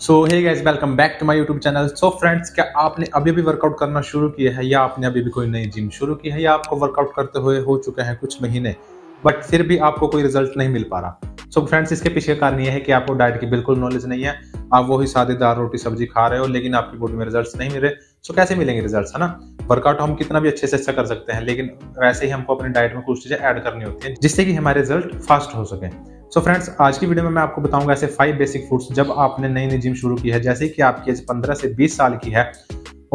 So hey guys, welcome back to my YouTube channel. So friends, क्या आपने अभी भी वर्कआउट करना शुरू किया है या आपने अभी भी कोई नई जिम शुरू की है या आपको वर्कआउट करते हुए हो चुके हैं कुछ महीने बट फिर भी आपको कोई रिजल्ट नहीं मिल पा रहा? सो फ्रेंड्स, इसके पीछे कारण यह है कि आपको डाइट की बिल्कुल नॉलेज नहीं है, आप वही सादी दाल रोटी सब्जी खा रहे हो लेकिन आपकी बॉडी में रिजल्ट नहीं मिल रहे। सो कैसे मिलेंगे रिजल्ट, है ना? वर्कआउट हम कितना भी अच्छे से अच्छा कर सकते हैं लेकिन वैसे ही हमको अपनी डाइट में कुछ चीज़ें ऐड करनी होती है जिससे कि हमारे रिजल्ट फास्ट हो सके। सो फ्रेंड्स, आज की वीडियो में मैं आपको बताऊंगा ऐसे 5 बेसिक फूड्स जब आपने नई नई जिम शुरू की है, जैसे कि आपकी एज 15 से 20 साल की है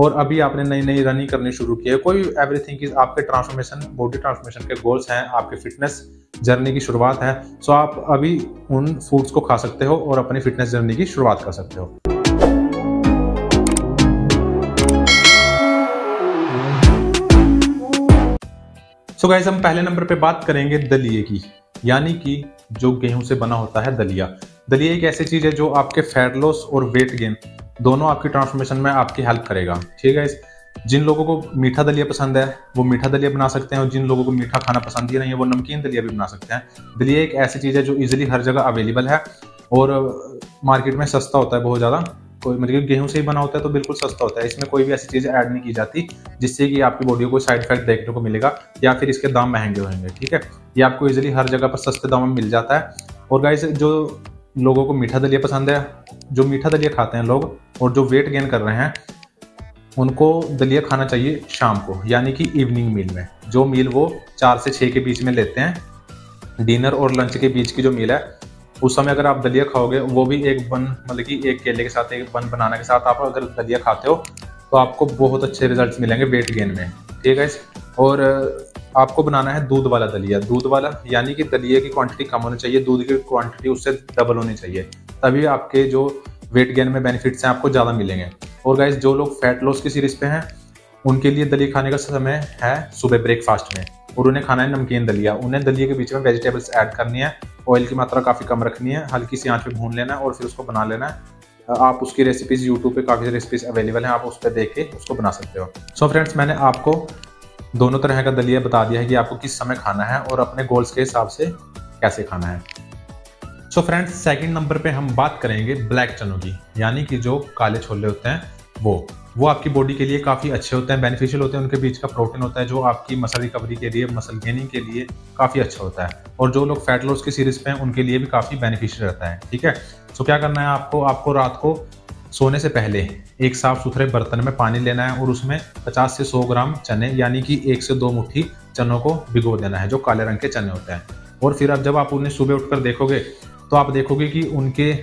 और अभी आपने नई नई रनिंग करनी शुरू की है, कोई एवरीथिंग इज आपके ट्रांसफॉर्मेशन, बॉडी ट्रांसफॉर्मेशन के गोल्स हैं, आपके फिटनेस जर्नी की शुरुआत है। सो आप अभी उन फूड्स को खा सकते हो और अपनी फिटनेस जर्नी की शुरुआत कर सकते हो। सो गाइस, हम पहले नंबर पे बात करेंगे दलिये की, यानी कि जो गेहूं से बना होता है दलिया। दलिया एक ऐसी चीज है जो आपके फैट लॉस और वेट गेन दोनों आपकी ट्रांसफॉर्मेशन में आपकी हेल्प करेगा। ठीक है, जिन लोगों को मीठा दलिया पसंद है वो मीठा दलिया बना सकते हैं और जिन लोगों को मीठा खाना पसंद ही नहीं है वो नमकीन दलिया भी बना सकते हैं। दलिया एक ऐसी चीज है जो इजिली हर जगह अवेलेबल है और मार्केट में सस्ता होता है बहुत ज़्यादा, कोई मतलब गेहूं से ही बना होता है तो बिल्कुल सस्ता होता है। इसमें कोई भी ऐसी चीज़ ऐड नहीं की जाती जिससे कि आपकी बॉडी को कोई साइड इफेक्ट देखने को मिलेगा या फिर इसके दाम महंगे होंगे। ठीक है, ये आपको इजीली हर जगह पर सस्ते दाम में मिल जाता है। और गाइस, जो लोगों को मीठा दलिया पसंद है, जो मीठा दलिया खाते हैं लोग और जो वेट गेन कर रहे हैं उनको दलिया खाना चाहिए शाम को, यानी कि इवनिंग मील में, जो मील वो 4 से 6 के बीच में लेते हैं, डिनर और लंच के बीच की जो मील है, उस समय अगर आप दलिया खाओगे, वो भी एक बन, मतलब कि एक केले के साथ, एक बन बनाना के साथ आप अगर दलिया खाते हो तो आपको बहुत अच्छे रिजल्ट्स मिलेंगे वेट गेन में। ठीक है, और आपको बनाना है दूध वाला दलिया। दूध वाला यानी कि दलिया की क्वांटिटी कम होनी चाहिए, दूध की क्वांटिटी उससे डबल होनी चाहिए, तभी आपके जो वेट गेन में बेनिफिट्स हैं आपको ज़्यादा मिलेंगे। और गाइस, जो लोग फैट लॉस की सीरीज पे हैं उनके लिए दलिया खाने का समय है सुबह ब्रेकफास्ट में और उन्हें खाना है नमकीन दलिया। उन्हें दलिया के बीच में वेजिटेबल्स ऐड करनी है, ऑयल की मात्रा काफ़ी कम रखनी है, हल्की सी आंच पे भून लेना है और फिर उसको बना लेना है। आप उसकी रेसिपीज़ यूट्यूब पे काफ़ी रेसिपीज़ अवेलेबल हैं, आप उस पर देख के उसको बना सकते हो। सो फ्रेंड्स, मैंने आपको दोनों तरह का दलिया बता दिया है कि आपको किस समय खाना है और अपने गोल्स के हिसाब से कैसे खाना है। सो फ्रेंड्स, सेकेंड नंबर पर हम बात करेंगे ब्लैक चनों की, यानी कि जो काले छोले होते हैं वो आपकी बॉडी के लिए काफ़ी अच्छे होते हैं, बेनिफिशियल होते हैं। उनके बीच का प्रोटीन होता है जो आपकी मसल रिकवरी के लिए, मसल गेनिंग के लिए काफ़ी अच्छा होता है और जो लोग फैट लॉस की सीरीज पे हैं उनके लिए भी काफ़ी बेनिफिशियल रहता है। ठीक है, सो क्या करना है आपको, आपको रात को सोने से पहले एक साफ़ सुथरे बर्तन में पानी लेना है और उसमें 50 से 100 ग्राम चने, यानी कि 1 से 2 मुट्ठी चनों को भिगो देना है, जो काले रंग के चने होते हैं। और फिर अब जब आप उन्हें सुबह उठकर देखोगे तो आप देखोगे कि उनके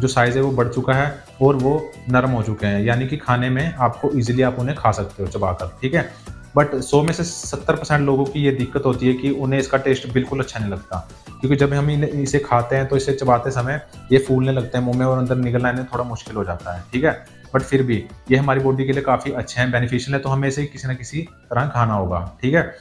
जो साइज़ है वो बढ़ चुका है और वो नरम हो चुके हैं, यानी कि खाने में आपको इजीली आप उन्हें खा सकते हो चबाकर। ठीक है, बट 100 में से 70% लोगों की ये दिक्कत होती है कि उन्हें इसका टेस्ट बिल्कुल अच्छा नहीं लगता, क्योंकि जब हम इसे खाते हैं तो इसे चबाते समय ये फूलने लगते हैं मुंह में और अंदर निकलना इन्हें थोड़ा मुश्किल हो जाता है। ठीक है, बट फिर भी ये हमारी बॉडी के लिए काफ़ी अच्छे हैं, बेनिफिशियल है, तो हमें इसे किसी न किसी तरह खाना होगा। ठीक है,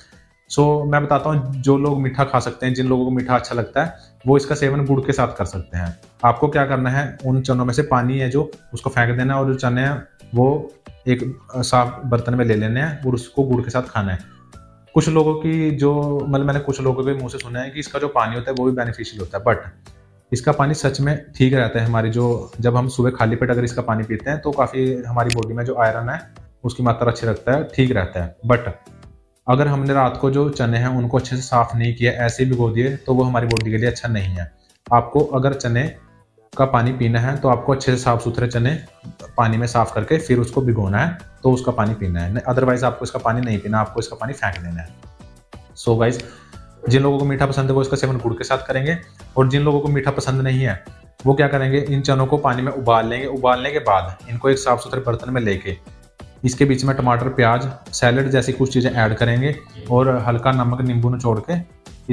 सो मैं बताता हूँ, जो लोग मीठा खा सकते हैं, जिन लोगों को मीठा अच्छा लगता है वो इसका सेवन गुड़ के साथ कर सकते हैं। आपको क्या करना है, उन चनों में से पानी है जो उसको फेंक देना है और जो चने हैं वो एक साफ बर्तन में ले लेने हैं और उसको गुड़ के साथ खाना है। कुछ लोगों की जो मतलब मैंने कुछ लोगों के मुंह से सुना है कि इसका जो पानी होता है वो भी बेनिफिशियल होता है, बट इसका पानी सच में ठीक रहता है हमारी, जो जब हम सुबह खाली पेट अगर इसका पानी पीते हैं तो काफ़ी हमारी बॉडी में जो आयरन है उसकी मात्रा अच्छी रखता है, ठीक रहता है। बट अगर हमने रात को जो चने हैं उनको अच्छे से साफ़ नहीं किया, ऐसे भिगो दिए, तो वो हमारी बॉडी के लिए अच्छा नहीं है। आपको अगर चने का पानी पीना है तो आपको अच्छे से साफ़ सुथरे चने पानी में साफ़ करके फिर उसको भिगोना है, तो उसका पानी पीना है, अदरवाइज़ आपको इसका पानी नहीं पीना, आपको इसका पानी फेंक देना है। सो गाइस, जिन लोगों को मीठा पसंद है वो इसका सेवन गुड़ के साथ करेंगे और जिन लोगों को मीठा पसंद नहीं है वो क्या करेंगे, इन चनों को पानी में उबाल लेंगे। उबालने के बाद इनको एक साफ़ सुथरे बर्तन में लेके इसके बीच में टमाटर, प्याज, सैलड जैसी कुछ चीज़ें ऐड करेंगे और हल्का नमक, नींबू निचोड़ के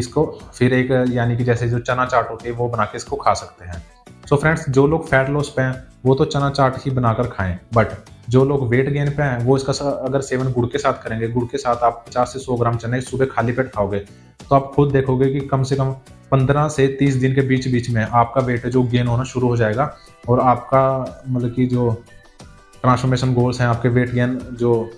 इसको फिर एक, यानी कि जैसे जो चना चाट होती है वो बना के इसको खा सकते हैं। सो फ्रेंड्स, जो लोग फैट लॉस पे हैं वो तो चना चाट ही बनाकर खाएं, बट जो लोग वेट गेन पे हैं वो इसका अगर सेवन गुड़ के साथ करेंगे। गुड़ के साथ आप 50 से 100 ग्राम चने सुबह खाली पेट खाओगे तो आप खुद देखोगे कि कम से कम 15 से 30 दिन के बीच बीच में आपका वेट जो गेन होना शुरू हो जाएगा और आपका मतलब कि जो ट्रांसफॉर्मेशन गोल्स हैं, आपके वेट गेन जो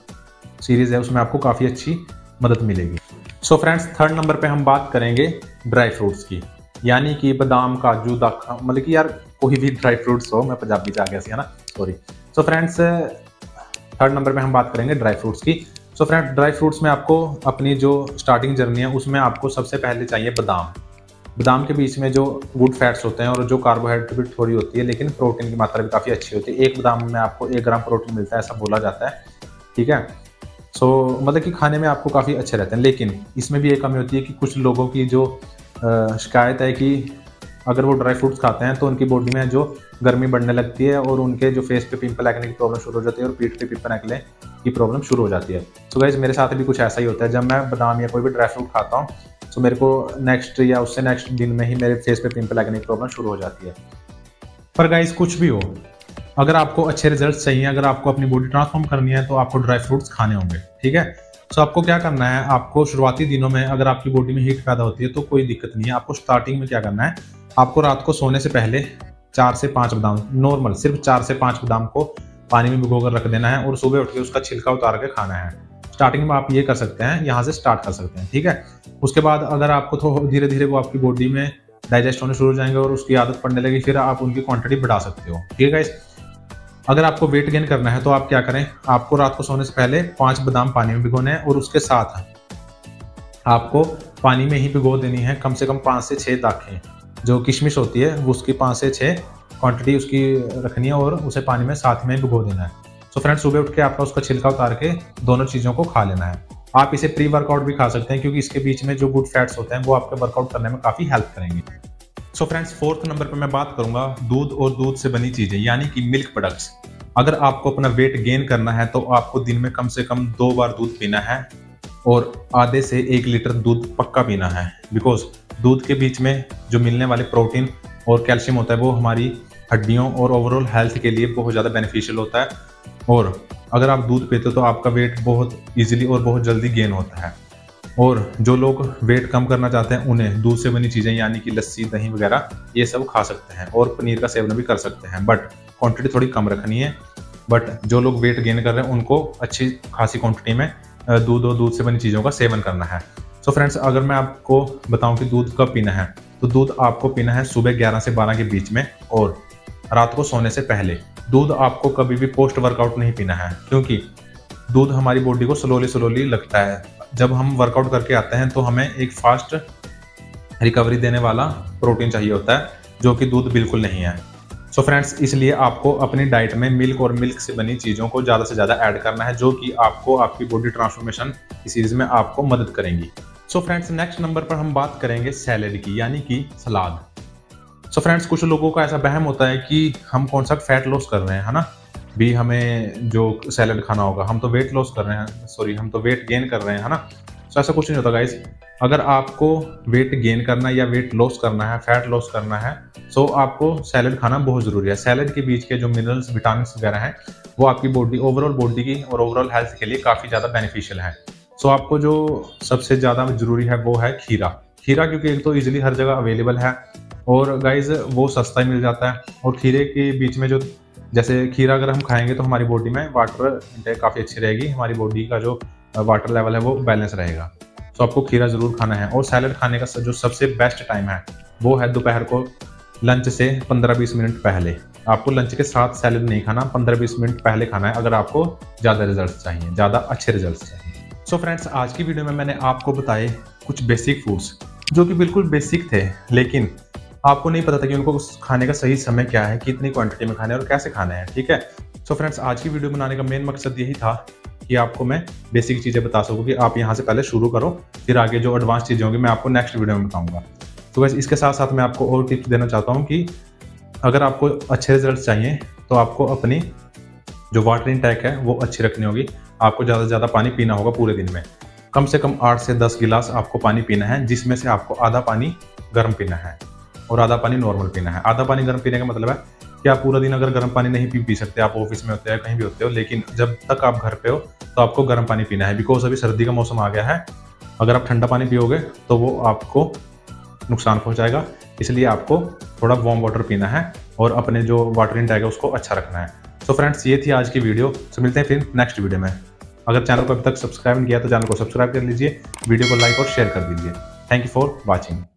सीरीज़ है उसमें आपको काफ़ी अच्छी मदद मिलेगी। सो फ्रेंड्स, थर्ड नंबर पे हम बात करेंगे ड्राई फ्रूट्स की, यानी कि बादाम, काजू, मतलब कि यार कोई भी ड्राई फ्रूट्स हो, मैं पंजाबी से आ गया सी है ना, sorry. So friends third number पे हम बात करेंगे ड्राई फ्रूट्स की। सो फ्रेंड्स ड्राई फ्रूट्स में आपको अपनी जो स्टार्टिंग जर्नी है उसमें आपको सबसे पहले चाहिए बादाम। बादाम के बीच में जो गुड फैट्स होते हैं और जो कार्बोहाइड्रेट भी थोड़ी होती है लेकिन प्रोटीन की मात्रा भी काफ़ी अच्छी होती है। एक बादाम में आपको 1 ग्राम प्रोटीन मिलता है ऐसा बोला जाता है, ठीक है। सो मतलब कि खाने में आपको काफ़ी अच्छे रहते हैं, लेकिन इसमें भी एक कमी होती है कि कुछ लोगों की जो शिकायत है कि अगर वो ड्राई फ्रूट्स खाते हैं तो उनकी बॉडी में जो गर्मी बढ़ने लगती है और उनके जो फेस पे पिंपल आने की प्रॉब्लम शुरू हो जाती है और पीठ पे पिंपल आने की प्रॉब्लम शुरू हो जाती है। सो गाइस मेरे साथ भी कुछ ऐसा ही होता है, जब मैं बादाम या कोई भी ड्राई फ्रूट खाता हूँ तो मेरे को नेक्स्ट या उससे नेक्स्ट दिन में ही मेरे फेस पे पिंपल आने की प्रॉब्लम शुरू हो जाती है। पर गाइस कुछ भी हो, अगर आपको अच्छे रिजल्ट चाहिए, अगर आपको अपनी बॉडी ट्रांसफॉर्म करनी है तो आपको ड्राई फ्रूट्स खाने होंगे, ठीक है। सो आपको क्या करना है, आपको शुरुआती दिनों में अगर आपकी बॉडी में हीट पैदा होती है तो कोई दिक्कत नहीं है। आपको स्टार्टिंग में क्या करना है, आपको रात को सोने से पहले 4 से 5 बादाम, नॉर्मल सिर्फ 4 से 5 बादाम को पानी में भिगो कर रख देना है और सुबह उठ के उसका छिलका उतार के खाना है। स्टार्टिंग में आप ये कर सकते हैं, यहाँ से स्टार्ट कर सकते हैं, ठीक है। उसके बाद अगर आपको तो धीरे धीरे वो आपकी बॉडी में डाइजेस्ट होने शुरू हो जाएंगे और उसकी आदत पड़ने लगी, फिर आप उनकी क्वांटिटी बढ़ा सकते हो, ठीक है। अगर आपको वेट गेन करना है तो आप क्या करें, आपको रात को सोने से पहले 5 बादाम पानी में भिगोने हैं और उसके साथ आपको पानी में ही भिगो देनी है कम से कम 5 से 6 दाखें, जो किशमिश होती है उसकी 5 से 6 क्वांटिटी उसकी रखनी है और उसे पानी में साथ में भिगो देना है। सो फ्रेंड्स सुबह उठ के आपका उसका छिलका उतार के दोनों चीज़ों को खा लेना है। आप इसे प्री वर्कआउट भी खा सकते हैं क्योंकि इसके बीच में जो गुड फैट्स होते हैं वो आपके वर्कआउट करने में काफ़ी हेल्प करेंगे। सो फ्रेंड्स फोर्थ नंबर पर मैं बात करूंगा दूध और दूध से बनी चीज़ें यानी कि मिल्क प्रोडक्ट्स। अगर आपको अपना वेट गेन करना है तो आपको दिन में कम से कम 2 बार दूध पीना है और आधे से 1 लीटर दूध पक्का पीना है, बिकॉज दूध के बीच में जो मिलने वाले प्रोटीन और कैल्शियम होता है वो हमारी हड्डियों और ओवरऑल हेल्थ के लिए बहुत ज़्यादा बेनिफिशियल होता है। और अगर आप दूध पीते हो तो आपका वेट बहुत ईजिली और बहुत जल्दी गेन होता है। और जो लोग वेट कम करना चाहते हैं उन्हें दूध से बनी चीज़ें यानी कि लस्सी, दही वगैरह ये सब खा सकते हैं और पनीर का सेवन भी कर सकते हैं, बट क्वांटिटी थोड़ी कम रखनी है। बट जो लोग वेट गेन कर रहे हैं उनको अच्छी खासी क्वांटिटी में दूध और दूध से बनी चीज़ों का सेवन करना है। सो फ्रेंड्स अगर मैं आपको बताऊं कि दूध कब पीना है तो दूध आपको पीना है सुबह 11 से 12 के बीच में और रात को सोने से पहले। दूध आपको कभी भी पोस्ट वर्कआउट नहीं पीना है क्योंकि दूध हमारी बॉडी को स्लोली लगता है। जब हम वर्कआउट करके आते हैं तो हमें एक फास्ट रिकवरी देने वाला प्रोटीन चाहिए होता है, जो कि दूध बिल्कुल नहीं है। सो फ्रेंड्स इसलिए आपको अपनी डाइट में मिल्क और मिल्क से बनी चीज़ों को ज़्यादा से ज़्यादा ऐड करना है, जो कि आपको आपकी बॉडी ट्रांसफॉर्मेशन इस चीज़ में आपको मदद करेंगी। सो फ्रेंड्स नेक्स्ट नंबर पर हम बात करेंगे सैलेड की यानी कि सलाद। सो फ्रेंड्स कुछ लोगों का ऐसा वहम होता है कि हम कौन सा फैट लॉस कर रहे हैं, है ना, भी हमें जो सैलड खाना होगा, हम तो वेट लॉस कर रहे हैं, सॉरी हम तो वेट गेन कर रहे हैं, है ना। सो ऐसा कुछ नहीं होता गाइस। अगर आपको वेट गेन करना या वेट लॉस करना है, फैट लॉस करना है, सो आपको सैलड खाना बहुत ज़रूरी है। सैलड के बीच के जो मिनरल्स, विटामिन वगैरह हैं वो आपकी बॉडी, ओवरऑल बॉडी की और ओवरऑल हेल्थ के लिए काफ़ी ज़्यादा बेनिफिशियल है। सो आपको जो सबसे ज़्यादा ज़रूरी है वो है खीरा, क्योंकि एक तो ईजिली हर जगह अवेलेबल है और गाइज वो सस्ता ही मिल जाता है। और खीरे के बीच में जो जैसे खीरा अगर हम खाएंगे तो हमारी बॉडी में वाटर इंटेक काफ़ी अच्छी रहेगी, हमारी बॉडी का जो वाटर लेवल है वो बैलेंस रहेगा। तो आपको खीरा ज़रूर खाना है। और सैलड खाने का जो सबसे बेस्ट टाइम है वो है दोपहर को लंच से 15-20 मिनट पहले। आपको लंच के साथ सैलड नहीं खाना, 15-20 मिनट पहले खाना है अगर आपको ज़्यादा रिजल्ट चाहिए, ज़्यादा अच्छे रिजल्ट चाहिए। सो फ्रेंड्स आज की वीडियो में मैंने आपको बताए कुछ बेसिक फूड्स जो कि बिल्कुल बेसिक थे, लेकिन आपको नहीं पता था कि उनको खाने का सही समय क्या है, कितनी क्वांटिटी में खाने और कैसे खाने हैं, ठीक है। सो फ्रेंड्स आज की वीडियो बनाने का मेन मकसद यही था कि आपको मैं बेसिक चीज़ें बता सकूँ कि आप यहाँ से पहले शुरू करो, फिर आगे जो एडवांस चीज़ें होंगी मैं आपको नेक्स्ट वीडियो में बताऊँगा। तो बस इसके साथ साथ मैं आपको और टिप्स देना चाहता हूँ कि अगर आपको अच्छे रिजल्ट चाहिए तो आपको अपनी जो वाटर इंटेक है वो अच्छी रखनी होगी। आपको ज़्यादा से ज़्यादा पानी पीना होगा, पूरे दिन में कम से कम 8 से 10 गिलास आपको पानी पीना है, जिसमें से आपको आधा पानी गर्म पीना है और आधा पानी नॉर्मल पीना है। आधा पानी गर्म पीने का मतलब है कि आप पूरा दिन अगर गर्म पानी नहीं पी सकते, आप ऑफिस में होते हैं, कहीं भी होते हो, लेकिन जब तक आप घर पे हो तो आपको गर्म पानी पीना है, बिकॉज अभी सर्दी का मौसम आ गया है। अगर आप ठंडा पानी पियोगे तो वो आपको नुकसान पहुंचाएगा, इसलिए आपको थोड़ा वार्म वाटर पीना है और अपने जो वाटर इंटेक है उसको अच्छा रखना है। सो फ्रेंड्स ये थी आज की वीडियो, तो मिलते हैं फिर नेक्स्ट वीडियो में। अगर चैनल को अभी तक सब्सक्राइब नहीं किया तो चैनल को सब्सक्राइब कर लीजिए, वीडियो को लाइक और शेयर कर दीजिए। Thank you for watching.